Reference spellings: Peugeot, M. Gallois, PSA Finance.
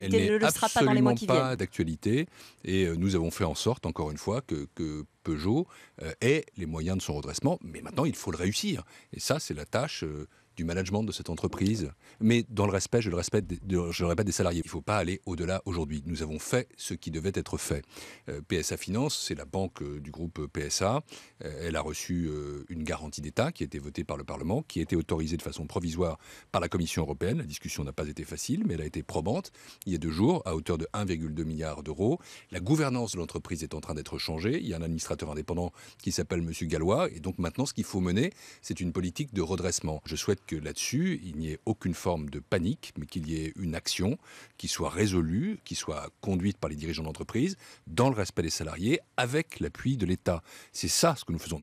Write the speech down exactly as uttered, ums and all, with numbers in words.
Elle n'est le absolument pas, pas d'actualité et nous avons fait en sorte, encore une fois, que, que Peugeot ait les moyens de son redressement. Mais maintenant, il faut le réussir. Et ça, c'est la tâche du management de cette entreprise. Mais dans le respect, je le, respecte, je le répète, des salariés. Il ne faut pas aller au-delà aujourd'hui. Nous avons fait ce qui devait être fait. P S A Finance, c'est la banque du groupe P S A. Elle a reçu une garantie d'État qui a été votée par le Parlement, qui a été autorisée de façon provisoire par la Commission européenne. La discussion n'a pas été facile, mais elle a été probante il y a deux jours, à hauteur de un virgule deux milliard d'euros. La gouvernance de l'entreprise est en train d'être changée. Il y a un administrateur indépendant qui s'appelle M. Gallois. Et donc maintenant, ce qu'il faut mener, c'est une politique de redressement. Je souhaite que là-dessus, il n'y ait aucune forme de panique, mais qu'il y ait une action qui soit résolue, qui soit conduite par les dirigeants d'entreprise, dans le respect des salariés, avec l'appui de l'État. C'est ça ce que nous faisons.